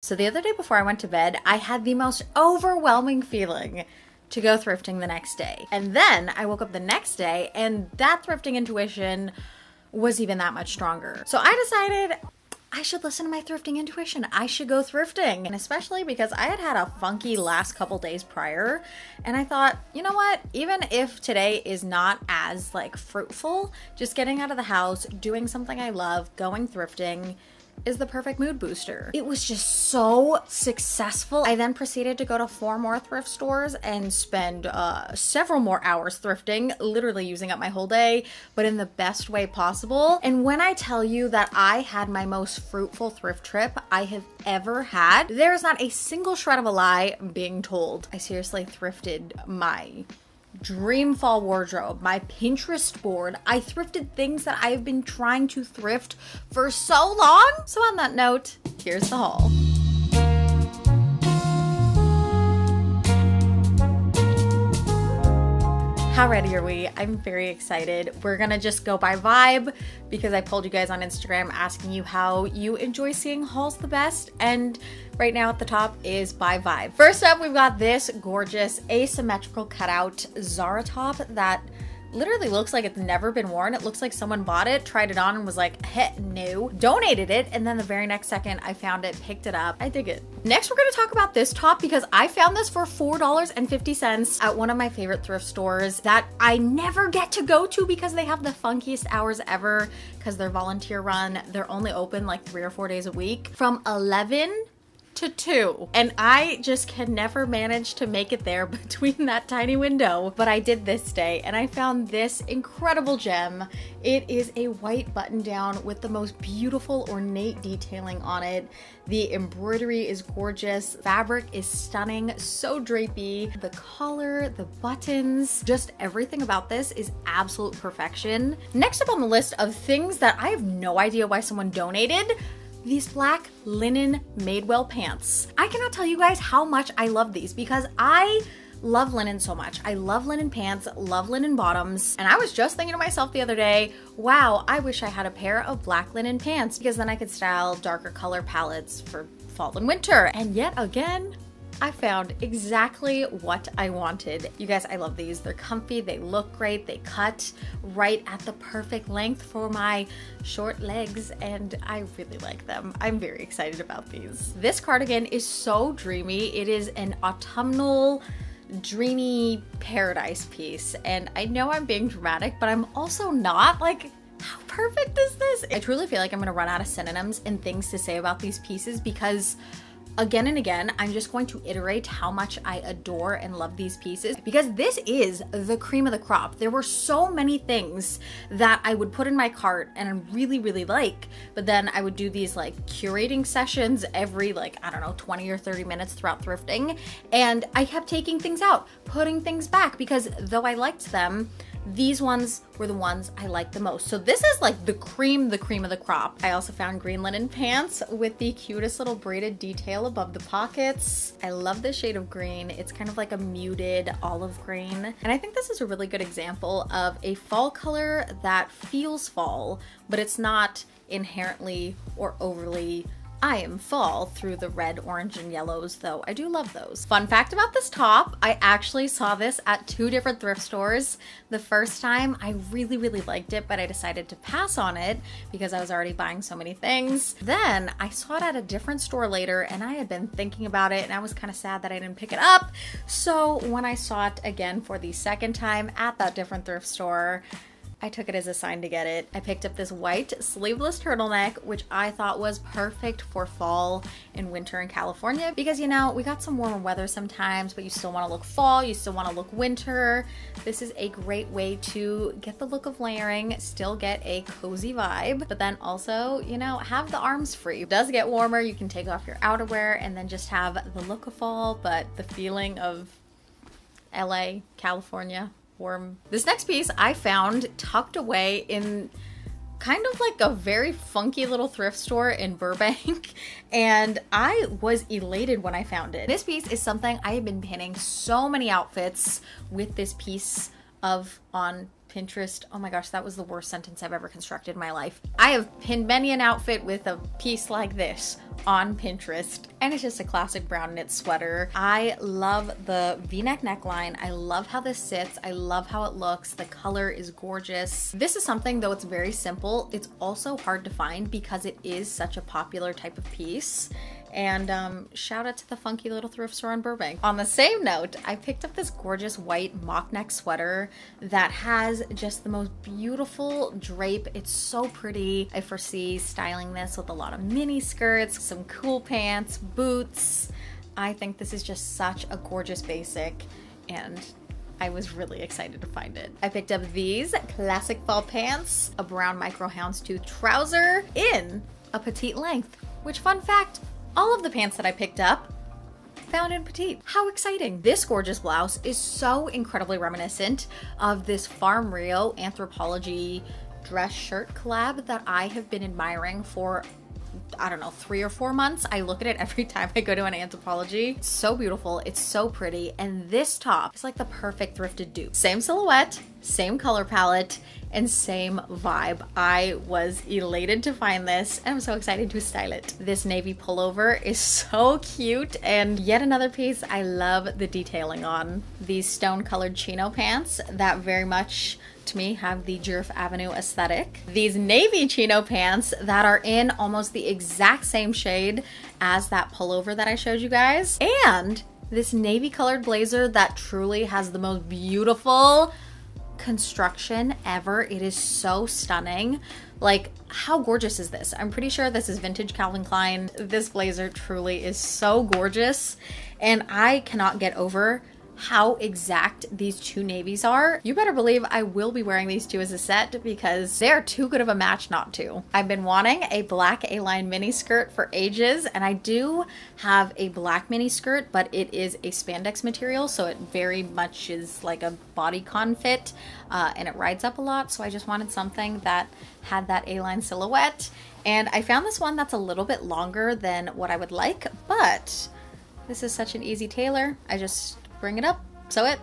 So the other day before I went to bed, I had the most overwhelming feeling to go thrifting the next day. And then I woke up the next day and that thrifting intuition was even that much stronger. So I decided I should listen to my thrifting intuition. I should go thrifting. And especially because I had had a funky last couple days prior. And I thought, you know what? Even if today is not as like fruitful, just getting out of the house, doing something I love, going thrifting is the perfect mood booster. It was just so successful. I then proceeded to go to 4 more thrift stores and spend several more hours thrifting, literally using up my whole day, but in the best way possible. And when I tell you that I had my most fruitful thrift trip I have ever had, there is not a single shred of a lie being told. I seriously thrifted my dream fall wardrobe, my Pinterest board. I thrifted things that I've been trying to thrift for so long. So on that note, here's the haul. How ready are we? I'm very excited. We're gonna just go by vibe because I polled you guys on Instagram asking you how you enjoy seeing hauls the best, and right now at the top is by vibe. First up, we've got this gorgeous asymmetrical cutout Zara top that literally looks like it's never been worn. It looks like someone bought it, tried it on, and was like, heh, no, donated it, and then the very next second I found it, picked it up. I dig it. Next, we're gonna talk about this top because I found this for $4.50 at one of my favorite thrift stores that I never get to go to because they have the funkiest hours ever because they're volunteer run. They're only open like 3 or 4 days a week from 11 to 2, and I just can never manage to make it there between that tiny window. But I did this day and I found this incredible gem. It is a white button down with the most beautiful ornate detailing on it. The embroidery is gorgeous, fabric is stunning, so drapey, the collar, the buttons, just everything about this is absolute perfection. Next up on the list of things that I have no idea why someone donated, these black linen Madewell pants. I cannot tell you guys how much I love these because I love linen so much. I love linen pants, love linen bottoms, and I was just thinking to myself the other day, wow, I wish I had a pair of black linen pants because then I could style darker color palettes for fall and winter. And yet again, I found exactly what I wanted. You guys, I love these. They're comfy, they look great, they cut right at the perfect length for my short legs, and I really like them. I'm very excited about these. This cardigan is so dreamy. It is an autumnal, dreamy paradise piece, and I know I'm being dramatic, but I'm also not. Like, how perfect is this? I truly feel like I'm gonna run out of synonyms and things to say about these pieces because again and again, I'm just going to iterate how much I adore and love these pieces because this is the cream of the crop. There were so many things that I would put in my cart and really, really like, but then I would do these like curating sessions every like, I don't know, 20 or 30 minutes throughout thrifting. And I kept taking things out, putting things back because though I liked them, these ones were the ones I liked the most. So this is like the cream of the crop. I also found green linen pants with the cutest little braided detail above the pockets. I love this shade of green. It's kind of like a muted olive green. And I think this is a really good example of a fall color that feels fall, but it's not inherently or overly I am fall through the red, orange, and yellows, though I do love those. Fun fact about this top, I actually saw this at 2 different thrift stores. The first time I really, really liked it, but I decided to pass on it because I was already buying so many things. Then I saw it at a different store later and I had been thinking about it and I was kind of sad that I didn't pick it up. So when I saw it again for the second time at that different thrift store, I took it as a sign to get it. I picked up this white sleeveless turtleneck, which I thought was perfect for fall and winter in California because, you know, we got some warmer weather sometimes, but you still want to look fall, you still want to look winter. This is a great way to get the look of layering, still get a cozy vibe, but then also, you know, have the arms free. It does get warmer, you can take off your outerwear and then just have the look of fall, but the feeling of LA, California. Warm. This next piece I found tucked away in kind of like a very funky little thrift store in Burbank, and I was elated when I found it. This piece is something I have been pinning so many outfits with this piece of on Pinterest. Oh my gosh, that was the worst sentence I've ever constructed in my life. I have pinned many an outfit with a piece like this on Pinterest, and it's just a classic brown knit sweater. I love the V-neck neckline. I love how this sits. I love how it looks. The color is gorgeous. This is something, though it's very simple, it's also hard to find because it is such a popular type of piece. And shout out to the funky little thrift store in Burbank. On the same note, I picked up this gorgeous white mock neck sweater that has just the most beautiful drape. It's so pretty. I foresee styling this with a lot of mini skirts, some cool pants, boots. I think this is just such a gorgeous basic, and I was really excited to find it. I picked up these classic fall pants, a brown micro houndstooth trouser in a petite length, which, fun fact, all of the pants that I picked up found in petite. How exciting. This gorgeous blouse is so incredibly reminiscent of this Farm Rio Anthropologie dress shirt collab that I have been admiring for, I don't know, 3 or 4 months. I look at it every time I go to an Anthropologie. It's so beautiful. It's so pretty. And this top is like the perfect thrifted dupe. Same silhouette, same color palette, and same vibe. I was elated to find this, and I'm so excited to style it. This navy pullover is so cute, and yet another piece I love the detailing on. These stone colored chino pants that very much to me have the Jurf Avenue aesthetic. These navy chino pants that are in almost the exact same shade as that pullover that I showed you guys. And this navy colored blazer that truly has the most beautiful construction ever. It is so stunning. Like, how gorgeous is this? I'm pretty sure this is vintage Calvin Klein. This blazer truly is so gorgeous, and I cannot get over how exact these two navies are. You better believe I will be wearing these two as a set because they're too good of a match not to. I've been wanting a black A-line mini skirt for ages, and I do have a black mini skirt, but it is a spandex material, so it very much is like a bodycon fit, and it rides up a lot, so I just wanted something that had that A-line silhouette. And I found this one that's a little bit longer than what I would like, but this is such an easy tailor. I just bring it up, sew it,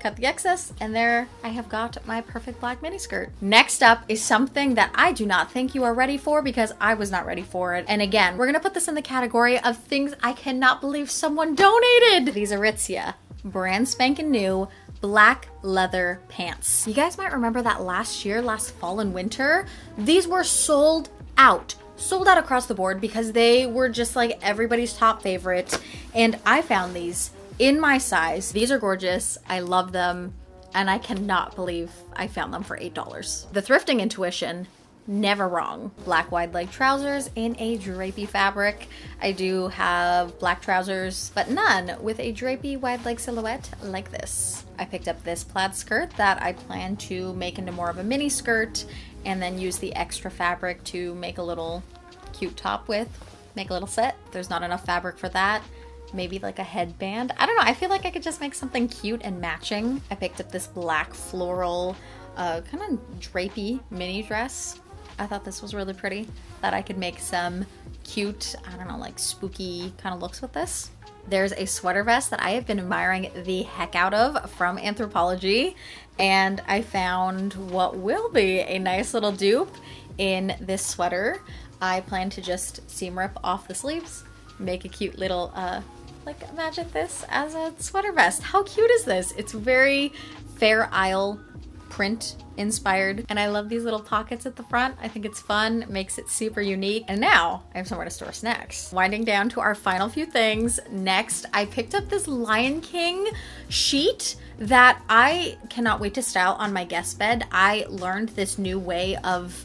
cut the excess, and there I have got my perfect black mini skirt. Next up is something that I do not think you are ready for because I was not ready for it. And again, we're gonna put this in the category of things I cannot believe someone donated. These Aritzia brand spanking new black leather pants. You guys might remember that last year, last fall and winter, these were sold out across the board because they were just like everybody's top favorite. And I found these in my size. These are gorgeous. I love them, and I cannot believe I found them for $8. The thrifting intuition, never wrong. Black wide leg trousers in a drapey fabric. I do have black trousers, but none with a drapey wide leg silhouette like this. I picked up this plaid skirt that I plan to make into more of a mini skirt and then use the extra fabric to make a little cute top with, make a little set. There's not enough fabric for that. Maybe like a headband. I don't know, I feel like I could just make something cute and matching. I picked up this black floral, kind of drapey mini dress. I thought this was really pretty, that I could make some cute, I don't know, like spooky kind of looks with this. There's a sweater vest that I have been admiring the heck out of from Anthropologie, and I found what will be a nice little dupe in this sweater. I plan to just seam rip off the sleeves, make a cute little, like imagine this as a sweater vest. How cute is this? It's very Fair Isle print inspired, and I love these little pockets at the front. I think it's fun, it makes it super unique. And now I have somewhere to store snacks. Winding down to our final few things. Next, I picked up this Lion King sheet that I cannot wait to style on my guest bed. I learned this new way of,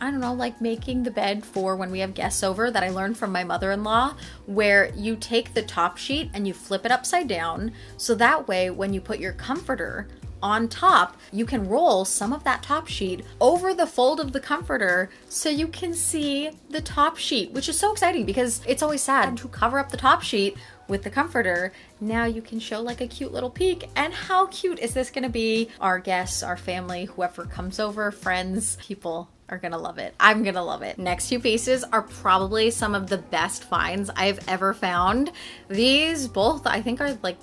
I don't know, like making the bed for when we have guests over that I learned from my mother-in-law, where you take the top sheet and you flip it upside down. So that way, when you put your comforter on top, you can roll some of that top sheet over the fold of the comforter so you can see the top sheet, which is so exciting because it's always sad to cover up the top sheet with the comforter. Now you can show like a cute little peek. And how cute is this gonna be? Our guests, our family, whoever comes over, friends, people are gonna love it. I'm gonna love it. Next two pieces are probably some of the best finds I've ever found. These both, I think, are like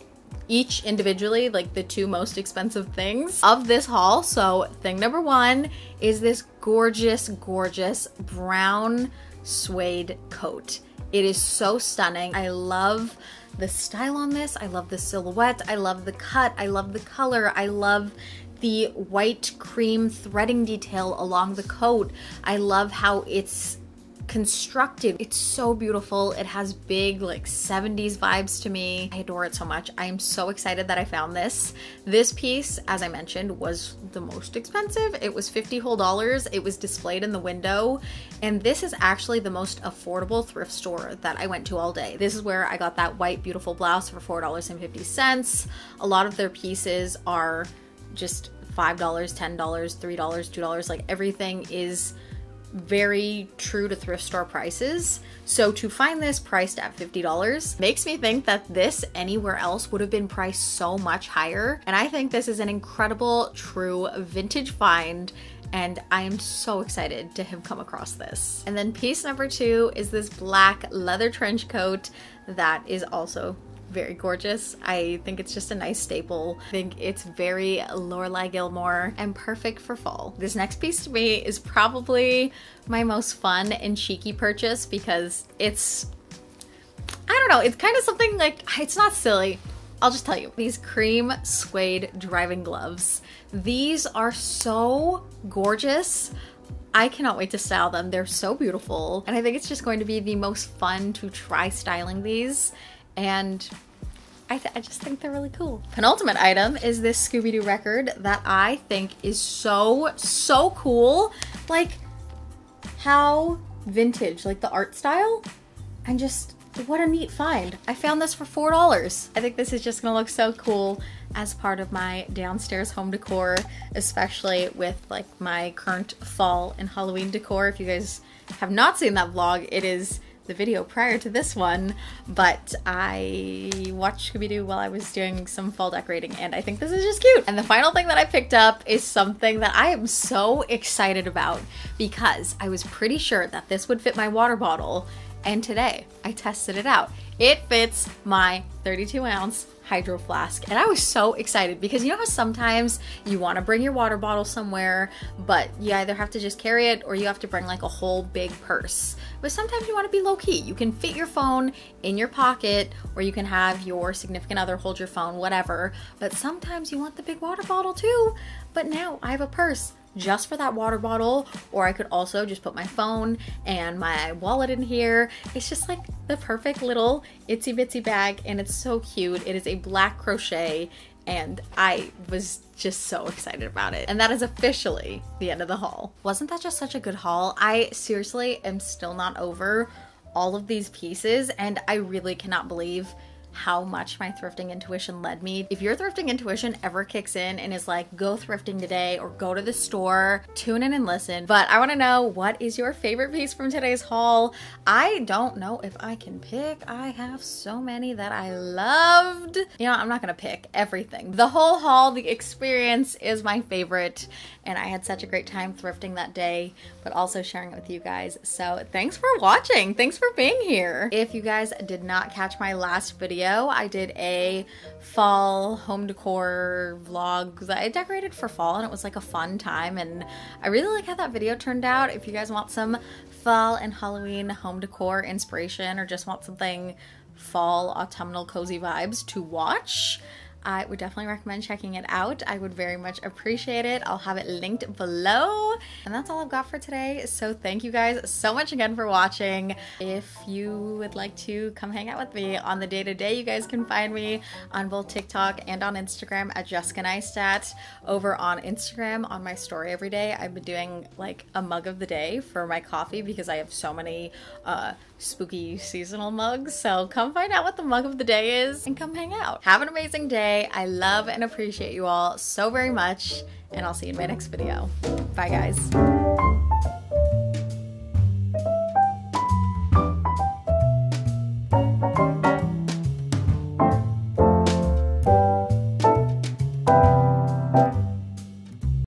each individually like the two most expensive things of this haul. So thing number one is this gorgeous, gorgeous brown suede coat. It is so stunning. I love the style on this. I love the silhouette. I love the cut. I love the color. I love the white cream threading detail along the coat. I love how it's constructed. It's so beautiful. It has big like 70s vibes to me. I adore it so much. I am so excited that I found this. This piece, as I mentioned, was the most expensive. It was $50 whole. It was displayed in the window. And this is actually the most affordable thrift store that I went to all day. This is where I got that white beautiful blouse for $4.50. A lot of their pieces are just $5, $10, $3, $2, like everything is very true to thrift store prices. So to find this priced at $50 makes me think that this anywhere else would have been priced so much higher. And I think this is an incredible, true vintage find. And I am so excited to have come across this. And then piece number two is this black leather trench coat that is also very gorgeous. I think it's just a nice staple. I think it's very Lorelai Gilmore and perfect for fall. This next piece to me is probably my most fun and cheeky purchase because it's, I don't know, it's kind of something like, it's not silly. I'll just tell you. These cream suede driving gloves. These are so gorgeous. I cannot wait to style them. They're so beautiful. And I think it's just going to be the most fun to try styling these. And I just think they're really cool. Penultimate item is this Scooby-Doo record that I think is so, so cool. Like how vintage, like the art style, and just what a neat find. I found this for $4. I think this is just gonna look so cool as part of my downstairs home decor, especially with like my current fall and Halloween decor. If you guys have not seen that vlog, it is the video prior to this one, but I watched Scooby-Doo while I was doing some fall decorating, and I think this is just cute. And the final thing that I picked up is something that I am so excited about because I was pretty sure that this would fit my water bottle, and today I tested it out. It fits my 32-ounce Hydro Flask, and I was so excited because you know how sometimes you want to bring your water bottle somewhere, but you either have to just carry it or you have to bring like a whole big purse. But sometimes you want to be low-key. You can fit your phone in your pocket, or you can have your significant other hold your phone, whatever. But sometimes you want the big water bottle too. But now I have a purse just for that water bottle, or I could also just put my phone and my wallet in here. It's just like the perfect little itsy bitsy bag, and it's so cute. It is a black crochet, and I was just so excited about it. And that is officially the end of the haul. Wasn't that just such a good haul? I seriously am still not over all of these pieces, and I really cannot believe how much my thrifting intuition led me. If your thrifting intuition ever kicks in and is like, go thrifting today or go to the store, tune in and listen. But I wanna know, what is your favorite piece from today's haul? I don't know if I can pick. I have so many that I loved. You know, I'm not gonna pick everything. The whole haul, the experience is my favorite. And I had such a great time thrifting that day, but also sharing it with you guys. So thanks for watching. Thanks for being here. If you guys did not catch my last video, I did a fall home decor vlog that I decorated for fall, and it was like a fun time, and I really like how that video turned out. If you guys want some fall and Halloween home decor inspiration, or just want something fall, autumnal, cozy vibes to watch, I would definitely recommend checking it out. I would very much appreciate it. I'll have it linked below. And that's all I've got for today. So thank you guys so much again for watching. If you would like to come hang out with me on the day-to-day, you guys can find me on both TikTok and on Instagram at Jessica Neistadt. Over on Instagram, on my story every day, I've been doing like a mug of the day for my coffee because I have so many spooky seasonal mugs. So come find out what the mug of the day is and come hang out. Have an amazing day. I love and appreciate you all so very much, and I'll see you in my next video. Bye guys.